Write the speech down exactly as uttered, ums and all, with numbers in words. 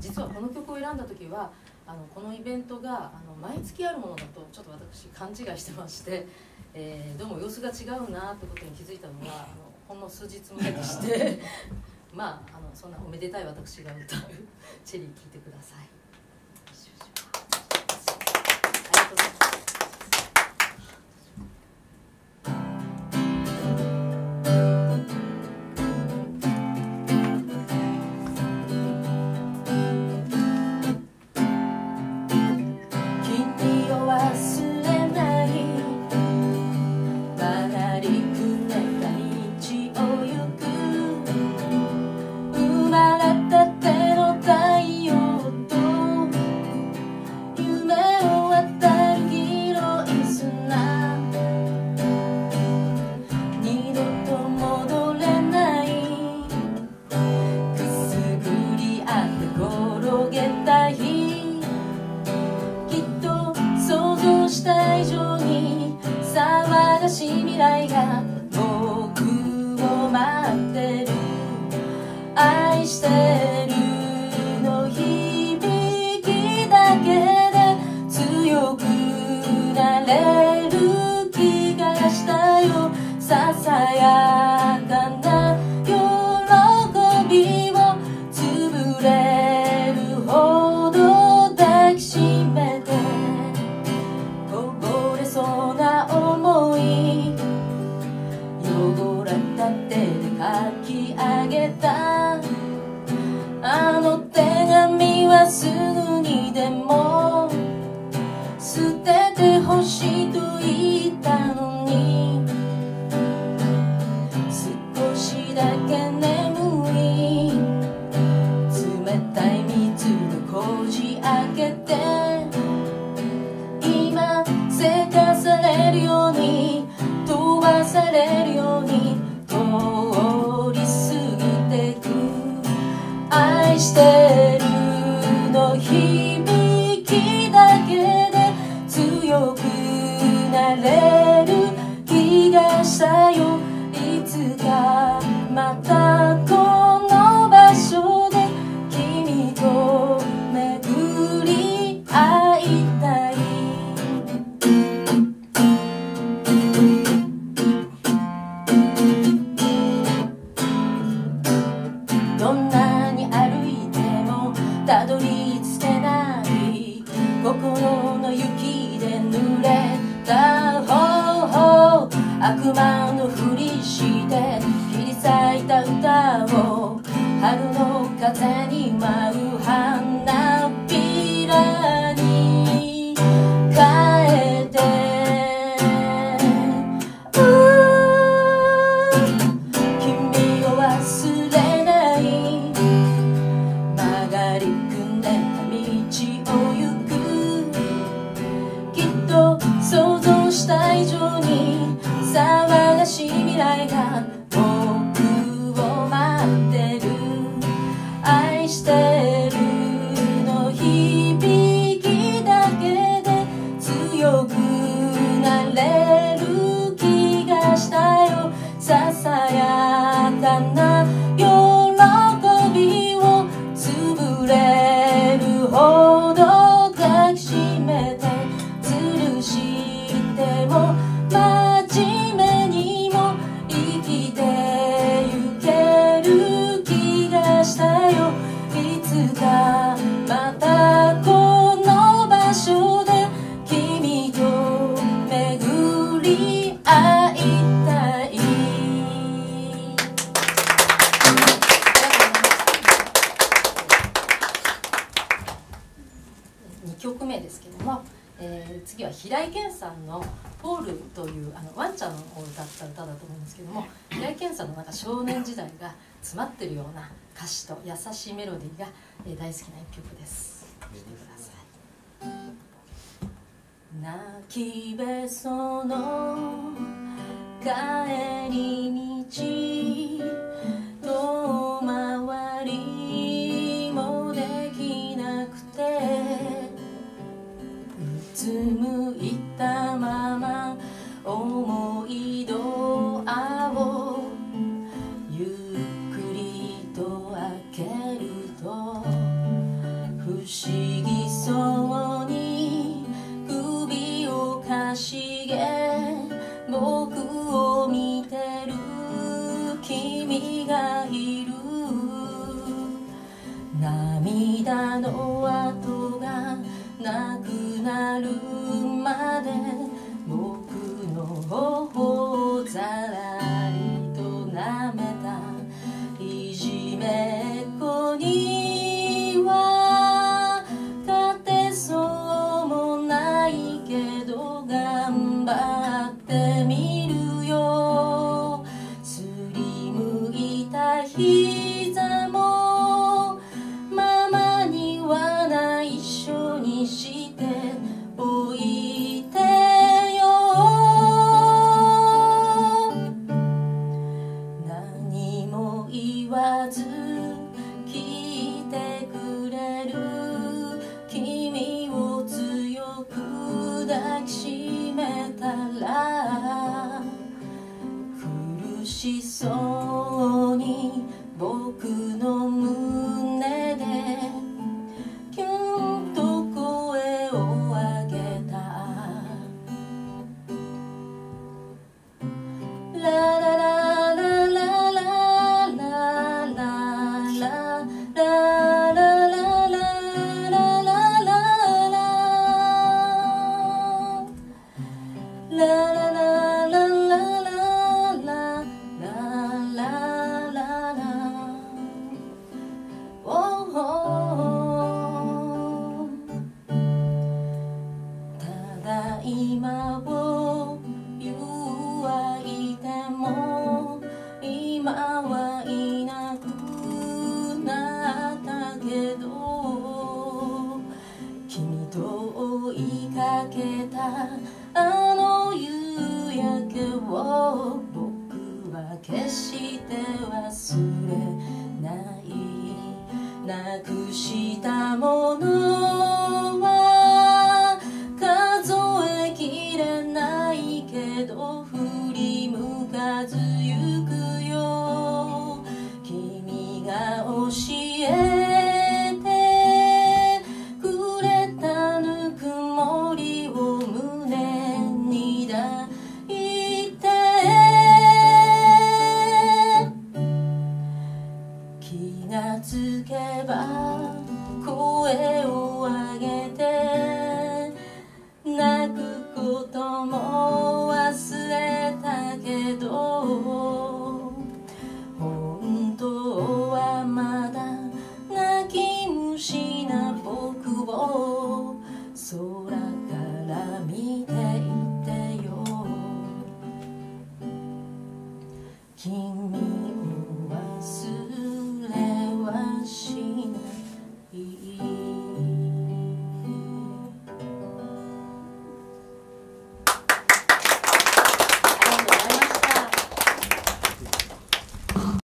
実はこの曲を選んだ時はあのこのイベントがあの毎月あるものだとちょっと私勘違いしてまして、えー、どうも様子が違うなってことに気づいたのはあのほんの数日前でしてまあ、あのそんなおめでたい私が歌う「チェリー」聴いてください。詰まってるような歌詞と優しいメロディーが大好きな一曲です。聴いてください。泣きべその帰り道遠回りもできなくてうつむいたまま思い通りをゆっくりと開けると思議そうに首をかしげ僕を見てる君がいる。涙の跡がなくなるまで僕の頬をざらりと舐めたいじめっ子には勝てそうもないけど頑張ってみるよ。すりむいた膝もママには内緒にしておいてよ。何も言わず聞いてくれる君を強く抱きしめたら苦しそうに僕の胸でキュンと声を上げた。ラララララララララララ今を言うはいても今はいなくなったけど君と追いかけたあの夕焼けを僕は決して忘れない。なくしたものはけど振り向かず行くよ。君が教えてくれたぬくもりを胸に抱いて気がつけば声を上げて泣くことも忘れたけど本当はまだ泣き虫な僕を空から見ていてよ。